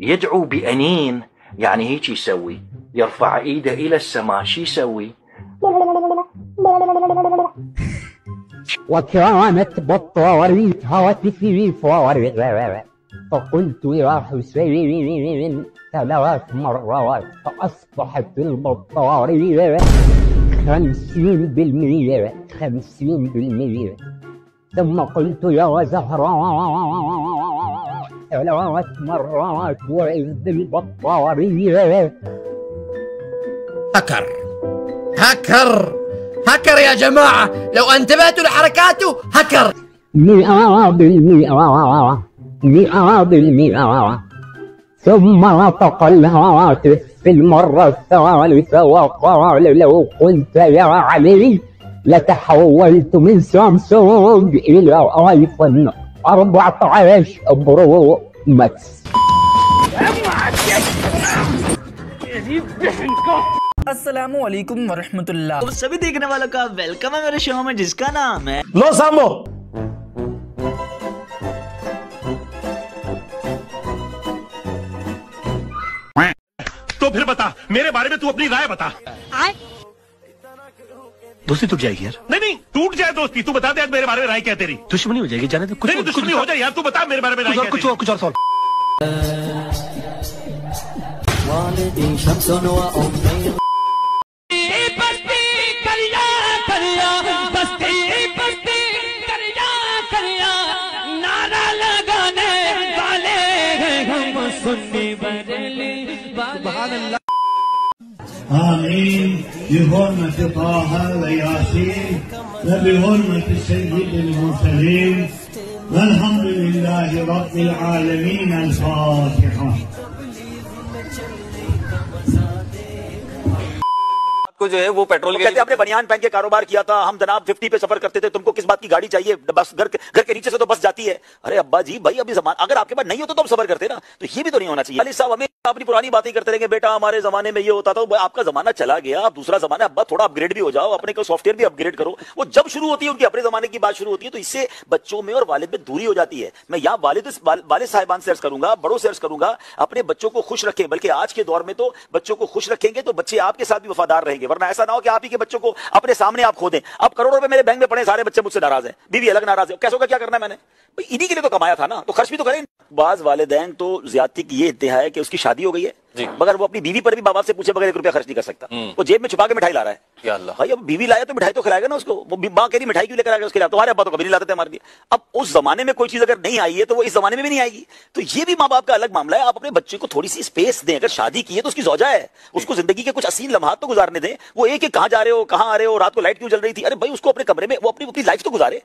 يدعو بأنين، يعني هيك يسوي، يرفع ايده الى السماء. شو يسوي؟ وكرمت بط وريتها وتسيف وريتها فقلت يا حسين ثلاث مرات فاصبحت البط وريتها 50% ثم قلت يا زهراء ثلاث مرات وعد البط وريتها. هكر هكر هكر يا جماعة، لو انتبهتوا لحركاته هكر. 100% ثم نطق الهاتف في المرة الثالثة وقال لو كنت يا علي لتحولت من سامسونج إلى آيفون 14 برو ماكس. अस्सलामुअलैकुम वरहमतुल्लाह। तो सभी देखने वालों का वेलकम है मेरे शो में जिसका नाम है लो सांभो। तो फिर बता मेरे बारे में, तू अपनी राय बता। दोस्ती टूट जाएगी यार। नहीं नहीं टूट जाए दोस्ती, तू बता दे यार मेरे बारे में राय क्या तेरी। दुश्मनी हो जाएगी, जाने दे। कुछ दुश्मनी हो जाए यार, तू बता मेरे बारे में राय। कुछ और सॉल्व آمين بحرمة طه وياسين وبحرمة سيد المرسلين والحمد لله رب العالمين. الفاتحة को जो है वो पेट्रोल कहते हैं। आपने बनियान पहन के कारोबार किया था, हम जनाब 50 पे सफर करते थे, तुमको किस बात की गाड़ी चाहिए, बस घर के नीचे से तो बस जाती है। अरे अब्बा जी भाई अभी जमाना, अगर आपके पास नहीं हो तो आप सफर करते ना, तो ये भी तो नहीं होना चाहिए। अली साहब हमें अपनी पुरानी बातें करते रहेंगे, बेटा हमारे जमाने में ये होता था। आपका जमाना चला गया, आप दूसरा जमाना, अब्बा थोड़ा अपग्रेड भी हो जाओ, अपने को सॉफ्टवेयर भी अपग्रेड करो। वो जब शुरू होती है उनकी अपने जमाने की बात शुरू होती है, तो इससे बच्चों में और वालिद में दूरी हो जाती है। मैं यहाँ वालिद साहिबान से अर्ज करूंगा, बड़ों से अर्ज करूंगा, अपने बच्चों को खुश रखें, बल्कि आज के दौर में तो बच्चों को खुश रखेंगे तो बच्चे आपके साथ भी वफादार रहेंगे, वरना ऐसा ना हो कि आप ही के बच्चों को अपने सामने आप खो दें। अब करोड़ों रुपए मेरे बैंक में पड़े, सारे बच्चे मुझसे नाराज हैं, बीवी अलग नाराज है, कैसे होगा, क्या करना है मैंने, भाई इन्हीं के लिए तो कमाया था ना, तो खर्च भी तो करें। बाज वालिदैन तो ज्यादती की ये इंतहा है कि उसकी शादी हो गई है मगर वो अपनी बीवी पर भी बाबा से पूछे बगैर 1 रुपया खर्च नहीं कर सकता, वो जेब में छुपा के मिठाई ला रहा है। या अल्लाह भाई अब बीवी लाया तो मिठाई तो खिलाएगा ना उसको, वो माँ कह रही मिठाई क्यों लेकर आएगा उसके लिए, तुम्हारे अब्बा तो कभी नहीं लाते थे हमारे लिए। अब उस जमाने में कोई चीज अगर नहीं आई है तो वो इस जमाने में भी नहीं आएगी, तो ये भी माँ बाप का अलग मामला है। आप अपने बच्चे को थोड़ी सी स्पेस दें, अगर शादी की है तो उसकी जोजा है, उसको जिंदगी के कुछ असीम लम्हात तो गुजारने दें। वो एक कहाँ जा रहे हो, कहाँ आ रहे हो, रात को लाइट क्यों जल रही थी, अरे भाई उसको अपने कमरे में वो अपनी लाइफ तो गुजारे।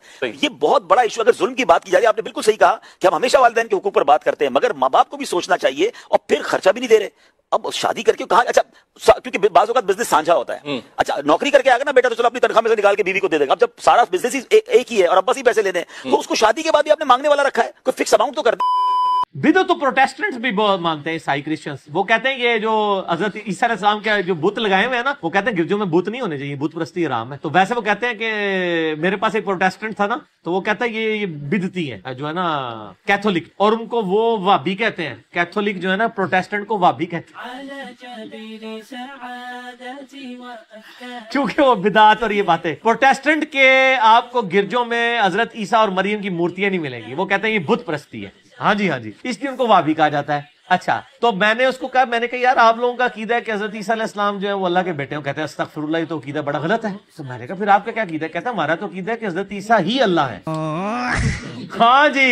ये बहुत बड़ा इशू। अगर जुल्म की बात की जा रही है, आपने बिल्कुल सही कहा कि हम हमेशा वालिदैन के हुकूक पर बात करते हैं, मगर माँ बाप को भी सोचना चाहिए। और फिर खर्चा भी नहीं दे रहे, अब शादी करके कहा, अच्छा क्योंकि बाज़ औक़ात बिजनेस सांझा होता है, अच्छा नौकरी करके आएगा ना बेटा तो चलो अपनी तनख्वाह में से निकाल के बीवी को दे देगा। अब जब सारा बिजनेस ही एक ही है और अब्बा से ही पैसे लेने हैं, तो उसको शादी के बाद भी आपने मांगने वाला रखा है, कोई फिक्स अमाउंट तो कर दे। विदो तो प्रोटेस्टेंट्स भी बहुत मांगते हैं, ईसाई क्रिश्चियंस, वो कहते हैं ये जो हज़रत ईसा अलैहिस्सलाम के जो बुत लगाए हुए हैं ना, वो कहते हैं गिरजों में बुत नहीं होने चाहिए, बुत परस्ती हराम है। तो वैसे वो कहते हैं कि मेरे पास एक प्रोटेस्टेंट था ना, तो वो कहता है ये बिदती है जो है ना कैथोलिक, और उनको वो वाबी कहते हैं, कैथोलिक जो है ना प्रोटेस्टेंट को वाबी कहते हैं, क्योंकि वो बिदात और ये बातें। प्रोटेस्टेंट के आपको गिरजों में हजरत ईसा और मरियम की मूर्तियां नहीं मिलेंगी, वो कहते हैं ये बुत परस्ती है, हाँ जी हाँ जी, इसलिए उनको वाबी कहा जाता है। अच्छा तो मैंने उसको कहा, मैंने कहा यार आप लोगों का अकीदा है कि हजरत ईसा अलैहिस्सलाम जो है वो अल्लाह के बेटे हो, कहते हैं अस्तगफिरुल्लाह, ये तो अकीदा बड़ा गलत है। तो मैंने कहा फिर आपका क्या अकीदा है, कहता हमारा तो अकीदा है कि हजरत ईसा ही अल्लाह है। हाँ जी,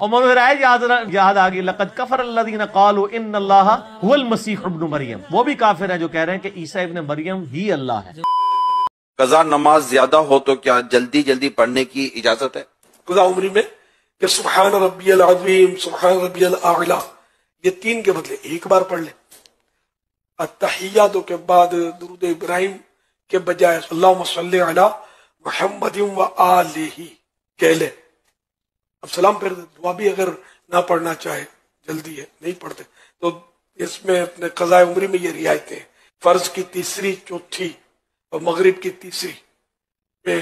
और मुझे याद आ गई, लक़द कफ़र अल्लज़ीना क़ालू इन्नल्लाह हुवल मसीह इब्न मरियम, वो भी काफिर है जो कह रहे हैं कि ईसा इब्न मरियम ही अल्लाह है। क़ज़ा नमाज ज्यादा हो तो क्या जल्दी जल्दी पढ़ने की इजाजत है क़ज़ा उम्री में? सुब्हान रब्बियल अज़ीम, सुब्हान रब्बियल आला, ये 3 के बदले 1 बार पढ़ ले। अत्तहियातों के बाद दुरूद इब्राहिम के बजाय अल्लाहुम्मा सल्ली अला मुहम्मदिन व आलिही कह ले। अब सलाम फिर दुआ भी अगर ना पढ़ना चाहे, जल्दी है नहीं पढ़ते, तो इसमें अपने क़ज़ाए उम्री में ये रियायतें हैं। फर्ज की तीसरी, चौथी और मगरिब की तीसरी में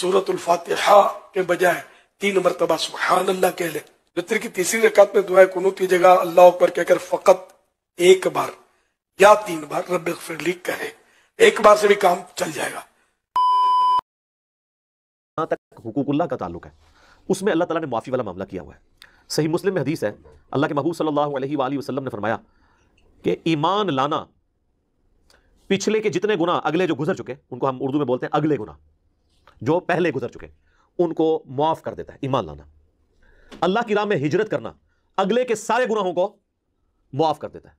सूरतुल फातिहा के बजाय 3 मरतबा सुब्हान अल्लाह कह ले। वितर की तीसरी रकात में दुआ कुनूत की जगह अल्लाह अकबर कहकर फकत एक बार या तीन बार रब्बे ग़फ़िरली कहे, एक बार से भी काम चल जाएगा। यहाँ तक हुकूकुल्लाह का ताल्लुक है, उसमें अल्लाह ताला ने माफ़ी वाला मामला किया हुआ है। सही मुस्लिम में हदीस है, अल्लाह के महबूब सल्लल्लाहु अलैहि वसल्लम ने फरमाया कि ईमान लाना पिछले के जितने गुना, अगले जो गुजर चुके, उनको हम उर्दू में बोलते हैं अगले गुना, जो पहले गुजर चुके उनको माफ़ कर देता है ईमान लाना। अल्लाह की राह में हिजरत करना अगले के सारे गुनाहों को मुआफ़ कर देता है,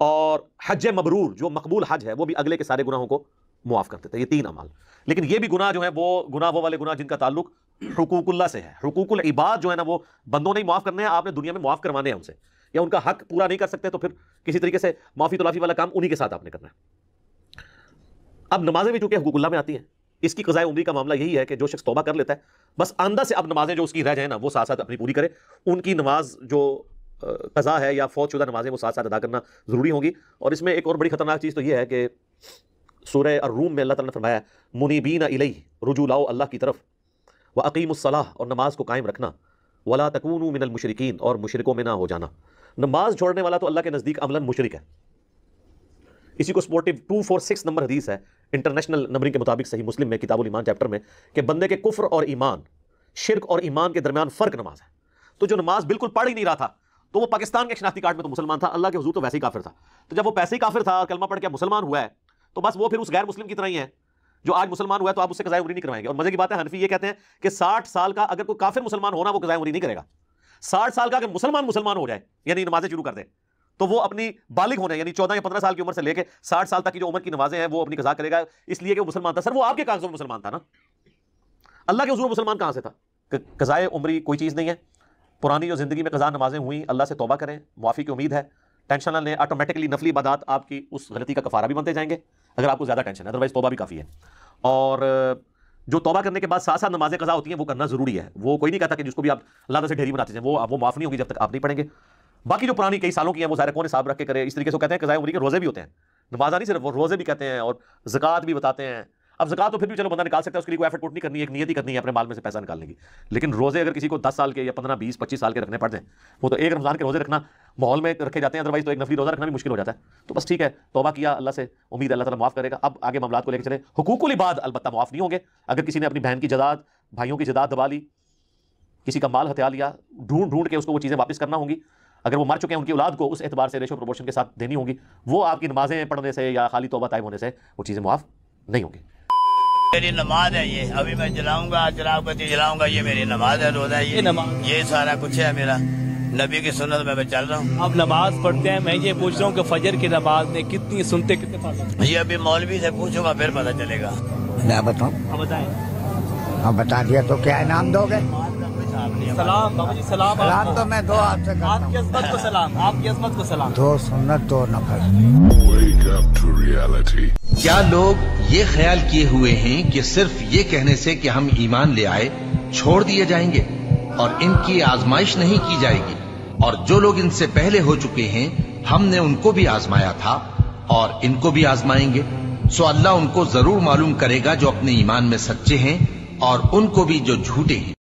और हज मबरूर जो मकबूल हज है वो भी अगले के सारे गुनाहों को मुआफ़ कर देता है। ये तीन अमाल। लेकिन ये भी गुनाह जो है वो वाले गुनाह जिनका ताल्लुक हुकूकुल्लाह से है। हुकूकुल इबाद जो है ना, वो बंदों ने ही मुआफ़ करने हैं, आपने दुनिया में मुआफ़ करवाने हैं उनसे, या उनका हक पूरा नहीं कर सकते तो फिर किसी तरीके से माफ़ी तलाफ़ी वाला काम उन्हीं के साथ आपने करना है। अब नमाजें भी चूंकि हुकूकुल्लाह में आती हैं, इसकी क़ज़ाए उम्री का मामला यही है कि जो शख्स तौबा कर लेता है, बस आंदा से अब नमाजें जो उसकी रह जाए ना, वो साथ साथ अपनी पूरी करे। उनकी नमाज जो क़ज़ा है या फौजशुदा नमाजें, वो साथ साथ अदा करना ज़रूरी होंगी। और इसमें एक और बड़ी ख़तरनाक चीज़ तो ये है कि सूरह अर्रूम में अल्लाह ताला ने फरमाया मुनीबीना इलैह, रुजू लाओ अल्लाह की तरफ, व अक़ीमुस्सलाह, और नमाज को कायम रखना, वला तकूनू मिनल मुशरिकीन, और मुशरिकों में ना हो जाना। नमाज छोड़ने वाला तो अल्लाह के नज़दीक अमलन मुशरिक है। इसी को सपोर्टिव 246 नंबर हदीस है इंटरनेशनल नंबरिंग के मुताबिक सही मुस्लिम में किताबुल ईमान चैप्टर में, कि बंदे के कुफ्र और ईमान, शिर्क और ईमान के दरमियान फ़र्क नमाज है। तो जो नमाज बिल्कुल पढ़ ही नहीं रहा था, तो वो पाकिस्तान के शनाख्ती कार्ड में तो मुसलमान था, अल्लाह के हुजूर तो वैसे ही काफिर था। तो जब वो पैसे ही काफिर था और कलमा पढ़ के मुसलमान हुआ है, तो बस वो फिर उस गैर मुस्लिम की तरह ही है जो आज मुसलमान हुआ है, तो आप उससे क़ज़ाए उम्री नहीं करवाएंगे। और मजे की बात है, हनफी ये कहते हैं कि 60 साल का अगर कोई काफिर मुसलमान होना, वो क़ज़ाए उम्री नहीं करेगा। 60 साल का अगर मुसलमान हो जाए, यानी नमाजें शुरू कर दे, तो वो अपनी बालिग होने यानी 14 या 15 साल की उम्र से लेकर 60 साल तक की जो उम्र की नमाजें हैं वो अपनी क़ज़ा करेगा, इसलिए कि वो मुसलमान था। सर, वो आपके कागजों में मुसलमान था ना, अल्लाह के हुजूर मुसलमान कहाँ से था? क़ज़ाए उम्री कोई चीज़ नहीं है। पुरानी जो ज़िंदगी में क़ज़ा नमाजें हुई, अल्लाह से तौबा करें, माफ़ी की उम्मीद है, टेंशन ना लें, ऑटोमेटिकली नफली इबादात आपकी उस गलती का कफ़ारा भी बनते जाएंगे, अगर आपको ज़्यादा टेंशन है। अदरवाइज़ तौबा भी काफ़ी है। और जो तौबा करने के बाद साथ साथ नमाजें क़ज़ा होती हैं, वो करना ज़रूरी है। वो कोई नहीं कहता कि जिसको भी आप अल्लाह से ढेरी बनाते जाएँ, वो माफ़ नहीं होगी जब तक आप नहीं पढ़ेंगे। बाकी जो पुरानी कई सालों की है, वो सारे कौन हिसाब रख के करें। इस तरीके से कहते हैं क़ज़ाए उम्री के रोज़े भी होते हैं, नमाज़ा नहीं सिर्फ, वो रोज़े भी कहते हैं, और ज़कात भी बताते हैं। अब ज़कात तो फिर भी चलो बंदा निकाल सकता है, उसके लिए कोई एफर्ट नहीं करनी है, एक नियत ही करनी है अपने माल में से पैसा निकालने की। लेकिन रोज़े अगर किसी को 10 साल के या 15, 20, 25 साल के रखने पड़ते हैं, वो तो एक रमज़ान के रोज़े रखना माहौल में रखे जाते हैं, अदरवाइज़ तो एक नफली रोज़ा रखना भी मुश्किल हो जाता है। तो बस ठीक है, तौबा किया, अल्लाह से उम्मीद अल्लाह ताला माफ़ करेगा। अब आगे मामलात को लेकर चले, हुकूकुल इबाद अलबत्ता माफ़ नहीं होंगे। अगर किसी ने अपनी बहन की ज़कात, भाइयों की ज़कात दबा ली, किसी का माल हथिया लिया, ढूंढ के उसको वो चीज़ें वापस करना होंगी। अगर वो मर चुके हैं, उनकी औलाद को उस एतबार से रेशो प्रोपोर्शन के साथ देनी होगी। वो आपकी नमाजें पढ़ने से या खाली तौबा तायब होने से वो चीज़ें माफ़ नहीं होंगी। मेरी नमाज है ये, अभी मैं जलाऊंगा, जराब बत्ती जलाऊंगा, ये मेरी नमाज है, रोज़ा है, ये सारा कुछ है मेरा, नबी की सुन्नत में मैं चल रहा हूँ। आप नमाज पढ़ते हैं, मैं ये पूछ रहा हूँ कि फजर की नमाज में कितनी सुनते कितने? ये अभी मौलवी से पूछूंगा, फिर पता चलेगा। क्या बताऊँ? बताए। आप बता दिया तो क्या इनाम दोगे? सलाम बाबूजी, सलाम। सलाम तो मैं दो आपसे करता हूं, आपकी अज़मत को सलाम, आपकी अज़मत को सलाम। दो सुन्नत, दो नफल। क्या लोग ये ख्याल किए हुए हैं कि सिर्फ ये कहने से कि हम ईमान ले आए, छोड़ दिए जाएंगे और इनकी आजमाइश नहीं की जाएगी? और जो लोग इनसे पहले हो चुके हैं, हमने उनको भी आजमाया था और इनको भी आजमाएंगे, सो अल्लाह उनको जरूर मालूम करेगा जो अपने ईमान में सच्चे हैं और उनको भी जो झूठे हैं।